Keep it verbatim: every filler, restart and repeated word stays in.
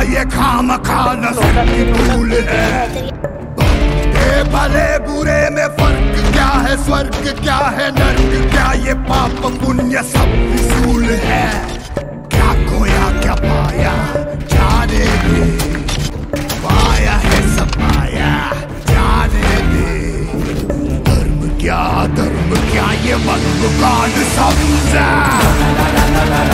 लायक हम खाना सबकी भूल है। ये भले बुरे में फर्क क्या है, स्वर्ग क्या है, नर्क क्या, ये पाप पुण्य सब विसूल है। क्या खोया क्या पाया जाने दे, पाया है सब पाया जाने दे। धर्म क्या धर्म क्या ये मनुष्य समझा।